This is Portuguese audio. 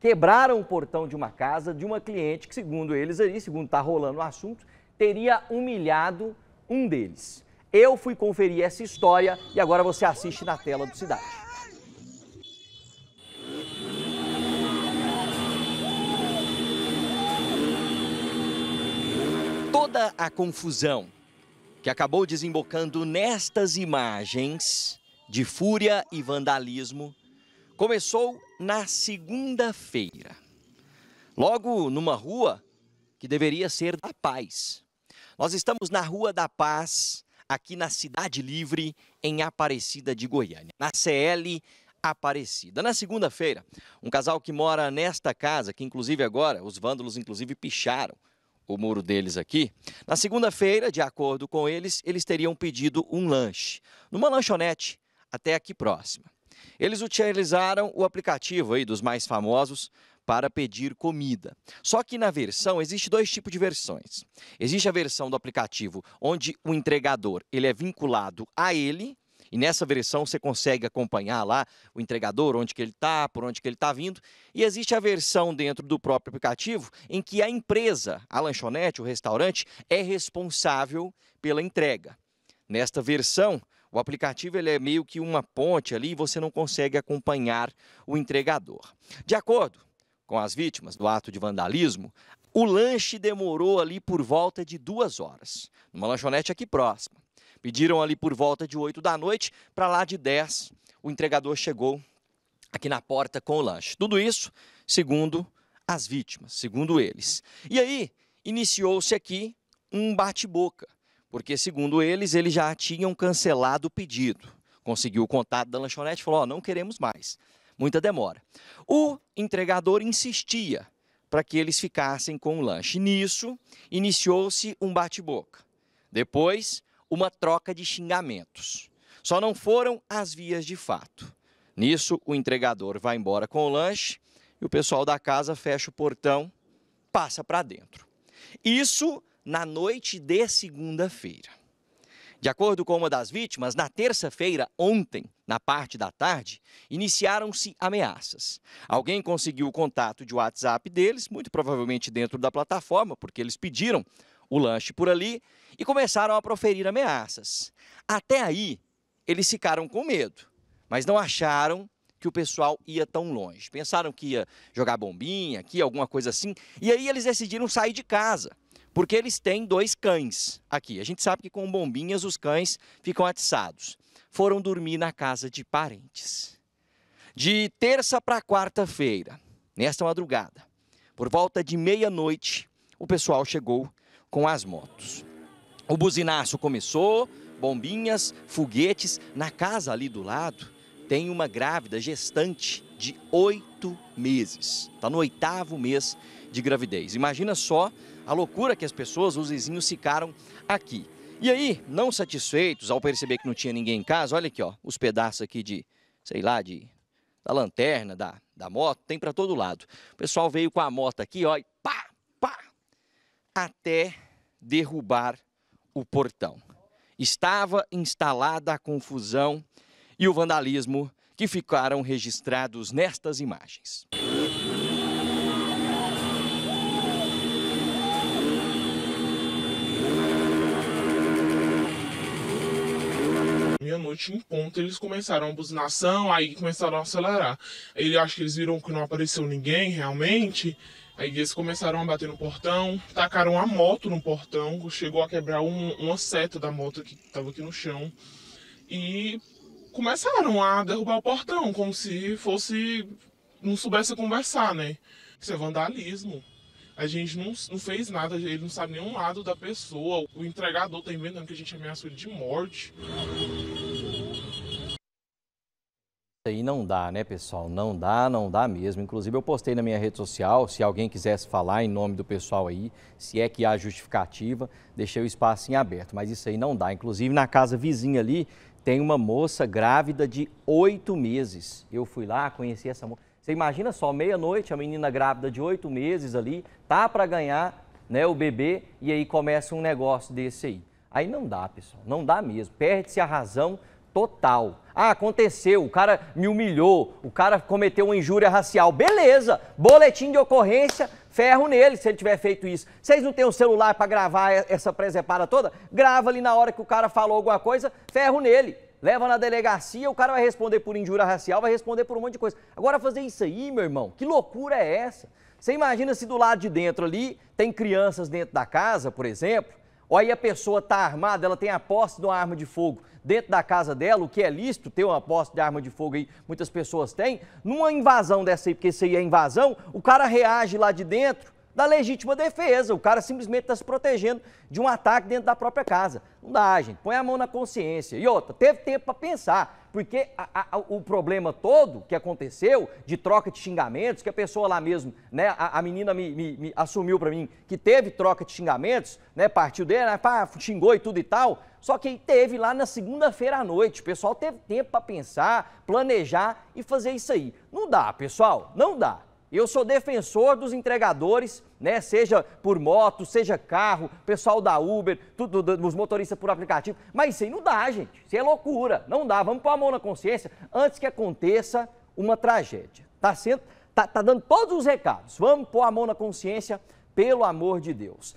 Quebraram o portão de uma casa de uma cliente que, segundo eles aí, segundo está rolando o assunto, teria humilhado um deles. Eu fui conferir essa história e agora você assiste na tela do Cidade. Toda a confusão que acabou desembocando nestas imagens de fúria e vandalismo começou na segunda-feira, logo numa rua que deveria ser da Paz. Nós estamos na Rua da Paz, aqui na Cidade Livre, em Aparecida de Goiânia, na CL Aparecida. Na segunda-feira, um casal que mora nesta casa, que inclusive agora, os vândalos inclusive picharam o muro deles aqui. Na segunda-feira, de acordo com eles, eles teriam pedido um lanche, numa lanchonete até aqui próxima. Eles utilizaram o aplicativo aí dos mais famosos para pedir comida. Só que na versão, existe dois tipos de versões. Existe a versão do aplicativo onde o entregador ele é vinculado a ele, e nessa versão você consegue acompanhar lá o entregador, onde que ele está, por onde que ele está vindo. E existe a versão dentro do próprio aplicativo em que a empresa, a lanchonete, o restaurante, é responsável pela entrega. Nesta versão, o aplicativo ele é meio que uma ponte ali e você não consegue acompanhar o entregador. De acordo com as vítimas do ato de vandalismo, o lanche demorou ali por volta de 2 horas, numa lanchonete aqui próxima. Pediram ali por volta de 8 da noite, para lá de 10, o entregador chegou aqui na porta com o lanche. Tudo isso segundo as vítimas, segundo eles. E aí iniciou-se aqui um bate-boca. Porque, segundo eles, eles já tinham cancelado o pedido. Conseguiu o contato da lanchonete e falou, ó, não queremos mais. Muita demora. O entregador insistia para que eles ficassem com o lanche. Nisso, iniciou-se um bate-boca. Depois, uma troca de xingamentos. Só não foram as vias de fato. Nisso, o entregador vai embora com o lanche e o pessoal da casa fecha o portão, passa para dentro. Isso na noite de segunda-feira. De acordo com uma das vítimas, na terça-feira, ontem, na parte da tarde, iniciaram-se ameaças. Alguém conseguiu o contato de WhatsApp deles, muito provavelmente dentro da plataforma, porque eles pediram o lanche por ali, e começaram a proferir ameaças. Até aí, eles ficaram com medo, mas não acharam que o pessoal ia tão longe. Pensaram que ia jogar bombinha, que alguma coisa assim, e aí eles decidiram sair de casa. Porque eles têm 2 cães aqui. A gente sabe que com bombinhas os cães ficam atiçados. Foram dormir na casa de parentes. De terça para quarta-feira, nesta madrugada, por volta de meia-noite, o pessoal chegou com as motos. O buzinaço começou, bombinhas, foguetes. Na casa ali do lado tem uma grávida gestante de 8 meses. Está no 8º mês de gravidez. Imagina só a loucura que as pessoas, os vizinhos, ficaram aqui. E aí, não satisfeitos, ao perceber que não tinha ninguém em casa, olha aqui, ó, os pedaços aqui de, sei lá, da lanterna, da moto, tem para todo lado. O pessoal veio com a moto aqui, ó, e pá, pá, até derrubar o portão. Estava instalada a confusão e o vandalismo que ficaram registrados nestas imagens. Meia-noite em ponto, eles começaram a buzinação, aí começaram a acelerar. Ele, acho que eles viram que não apareceu ninguém realmente, aí eles começaram a bater no portão, tacaram a moto no portão, chegou a quebrar uma seta da moto que estava aqui no chão, e começaram a derrubar o portão, como se fosse, não soubesse conversar, né? Isso é vandalismo. A gente não fez nada, ele não sabe nenhum lado da pessoa. O entregador tá inventando que a gente ameaçou ele de morte. Aí não dá, né, pessoal? Não dá mesmo. Inclusive, eu postei na minha rede social, se alguém quisesse falar em nome do pessoal aí, se é que há justificativa, deixei o espaço em aberto. Mas isso aí não dá. Inclusive, na casa vizinha ali, tem uma moça grávida de 8 meses. Eu fui lá, conheci essa moça. Você imagina só, meia-noite, a menina grávida de 8 meses ali, tá para ganhar, né, o bebê, e aí começa um negócio desse aí. Aí não dá, pessoal, não dá mesmo, perde-se a razão. total. Ah, aconteceu, o cara me humilhou, o cara cometeu uma injúria racial. Beleza, boletim de ocorrência, ferro nele se ele tiver feito isso. Vocês não têm um celular para gravar essa presepada toda? Grava ali na hora que o cara falou alguma coisa, ferro nele. Leva na delegacia, o cara vai responder por injúria racial, vai responder por um monte de coisa. Agora fazer isso aí, meu irmão, que loucura é essa? Você imagina se do lado de dentro ali tem crianças dentro da casa, por exemplo, ou aí a pessoa está armada, ela tem a posse de uma arma de fogo dentro da casa dela, o que é lícito ter uma posse de arma de fogo aí, muitas pessoas têm. Numa invasão dessa aí, porque isso aí é invasão, o cara reage lá de dentro da legítima defesa, o cara simplesmente está se protegendo de um ataque dentro da própria casa. Não dá, gente, põe a mão na consciência. E outra, teve tempo para pensar, porque o problema todo que aconteceu, de troca de xingamentos, que a pessoa lá mesmo, né, a menina me assumiu para mim que teve troca de xingamentos, né, partiu dele, né, pá, xingou e tudo e tal, só que teve lá na segunda-feira à noite, o pessoal teve tempo para pensar, planejar e fazer isso aí. Não dá, pessoal, não dá. Eu sou defensor dos entregadores, né, seja por moto, seja carro, pessoal da Uber, tudo, dos motoristas por aplicativo, mas isso aí não dá, gente, isso é loucura, não dá, vamos pôr a mão na consciência antes que aconteça uma tragédia. Tá dando todos os recados, vamos pôr a mão na consciência, pelo amor de Deus.